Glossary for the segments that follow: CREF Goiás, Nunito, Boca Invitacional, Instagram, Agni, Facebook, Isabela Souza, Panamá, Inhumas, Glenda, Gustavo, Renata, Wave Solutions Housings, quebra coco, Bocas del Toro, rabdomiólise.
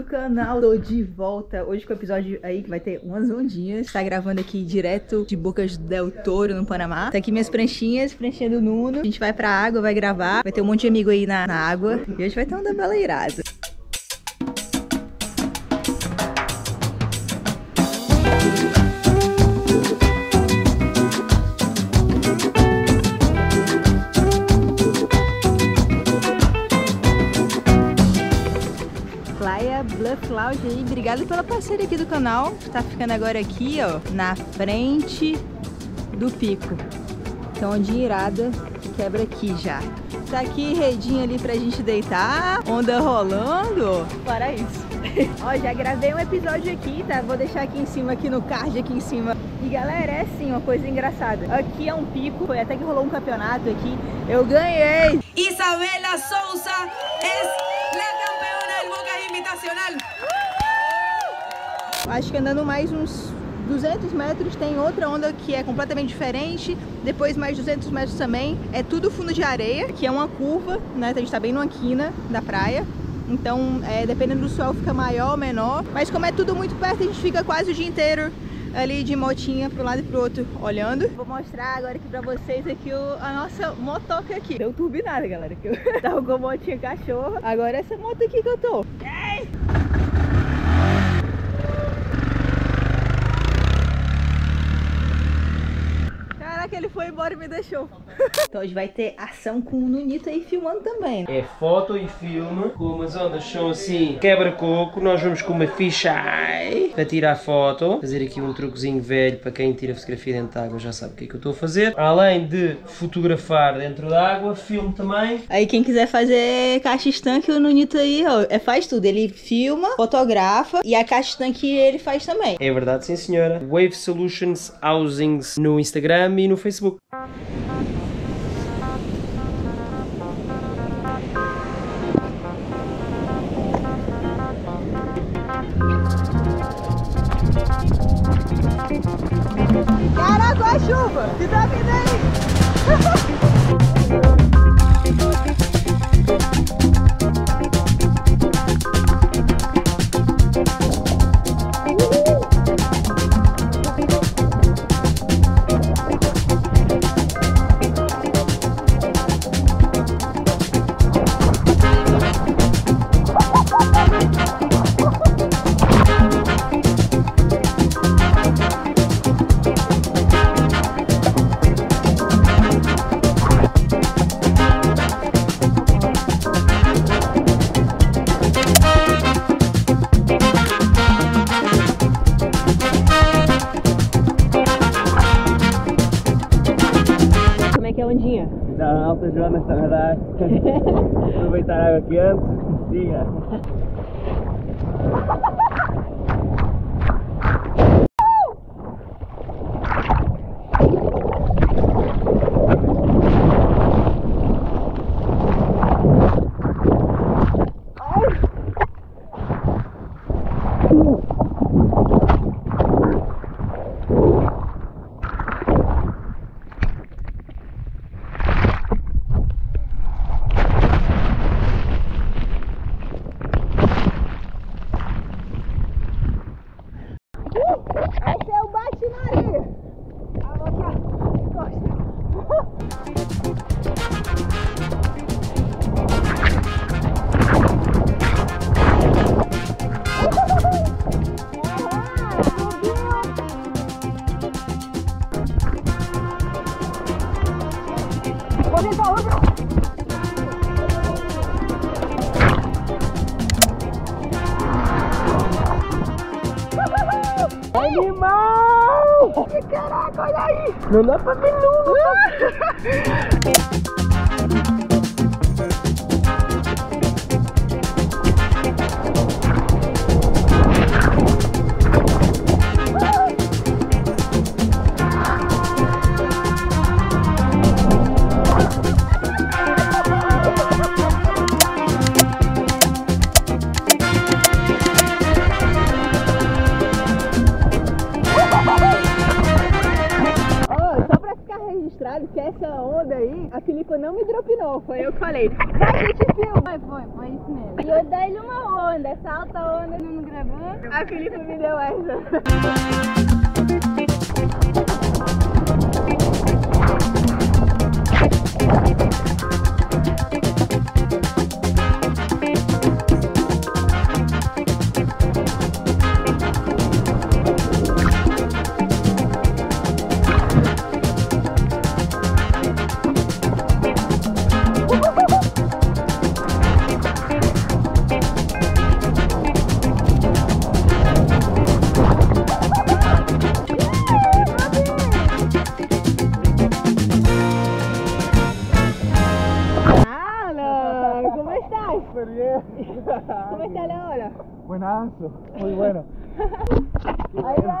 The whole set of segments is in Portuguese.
do canal, tô de volta hoje com o episódio aí que vai ter umas ondinhas. Tá gravando aqui direto de Bocas del Toro, no Panamá. Tá aqui minhas pranchinhas, pranchinha do Nuno. A gente vai pra água, vai gravar, vai ter um monte de amigo aí na água. E hoje vai ter um da baleirada. Cláudia, obrigada pela parceria aqui do canal. Tá ficando agora aqui, ó, na frente do pico. Então, onda irada quebra aqui já. Tá aqui redinha ali pra gente deitar. Onda rolando. Para isso. Ó, já gravei um episódio aqui, tá? Vou deixar aqui em cima, aqui no card, aqui em cima. E galera, é sim uma coisa engraçada. Aqui é um pico, foi até que rolou um campeonato aqui. Eu ganhei! Isabela Souza é campeona do Boca Invitacional! Acho que andando mais uns 200 metros tem outra onda que é completamente diferente. Depois mais 200 metros também. É tudo fundo de areia, que é uma curva, né? A gente tá bem numa quina da praia. Então, dependendo do sol, fica maior ou menor. Mas como é tudo muito perto, a gente fica quase o dia inteiro ali de motinha pro lado e pro outro olhando. Vou mostrar agora aqui pra vocês aqui a nossa motoca aqui. Deu turbinada, galera, que eu tava com a motinha cachorro. Agora essa moto aqui que eu tô. Ei! Ele foi embora e me deixou. Então hoje vai ter ação com o Nunito aí filmando também. É foto e filme. Com umas ondas são assim, quebra-coco. Nós vamos com uma fisheye para tirar foto. Fazer aqui um truquezinho velho para quem tira fotografia dentro da água já sabe o que é que eu estou a fazer. Além de fotografar dentro da água, filme também. Aí quem quiser fazer caixa estanque, o Nunito aí ó, faz tudo. Ele filma, fotografa e a caixa estanque ele faz também. É verdade, sim senhora. Wave Solutions Housings no Instagram e no Facebook. Caraca, a chuva! Que tá vindo aí! Alta Joana está a nadar. Aproveitar a água aqui antes. Siga. Animal! Caraca, olha aí! Não dá pra ver nunca! que essa onda aí, a Filipa não me dropinou, foi eu que falei. Vai, gente, filma! Foi isso mesmo. E eu dei uma onda, essa alta onda não gravou. A Filipa me deu essa. ¿Cómo está la hora? Buenazo, muy bueno. ¡Ahí va!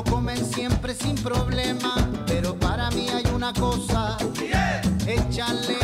Lo comen siempre sin problema, pero para mí hay una cosa, échale.